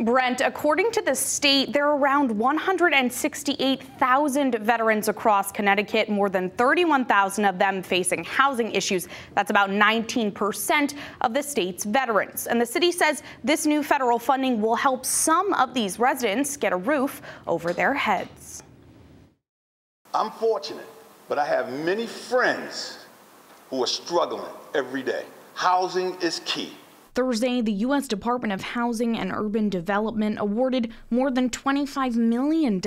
Brent, according to the state, there are around 168,000 veterans across Connecticut, more than 31,000 of them facing housing issues. That's about 19% of the state's veterans. And the city says this new federal funding will help some of these residents get a roof over their heads. I'm fortunate, but I have many friends who are struggling every day. Housing is key. Thursday, the U.S. Department of Housing and Urban Development awarded more than $25 million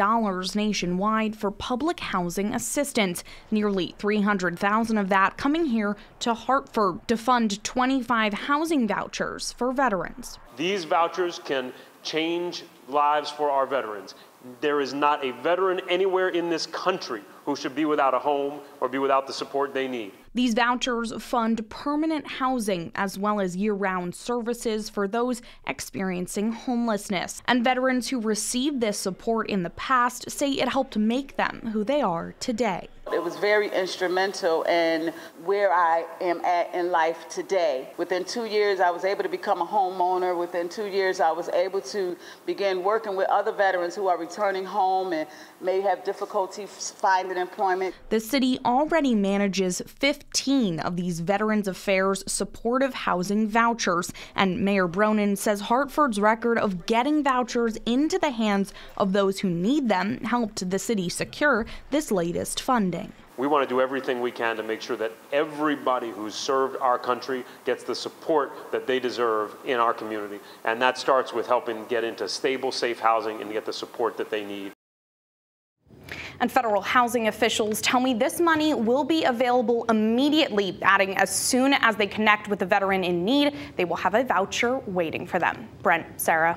nationwide for public housing assistance, nearly $300,000 of that coming here to Hartford to fund 25 housing vouchers for veterans. These vouchers can change lives for our veterans. There is not a veteran anywhere in this country who should be without a home or be without the support they need. These vouchers fund permanent housing as well as year-round services for those experiencing homelessness. And veterans who received this support in the past say it helped make them who they are today. It was very instrumental in where I am at in life today. Within 2 years, I was able to become a homeowner. Within 2 years, I was able to begin working with other veterans who are returning home and may have difficulty finding employment. The city already manages 15 of these Veterans Affairs supportive housing vouchers, and Mayor Bronin says Hartford's record of getting vouchers into the hands of those who need them helped the city secure this latest funding. We want to do everything we can to make sure that everybody who's served our country gets the support that they deserve in our community, and that starts with helping get into stable, safe housing and get the support that they need. And federal housing officials tell me this money will be available immediately, adding as soon as they connect with a veteran in need, they will have a voucher waiting for them. Brent, Sarah.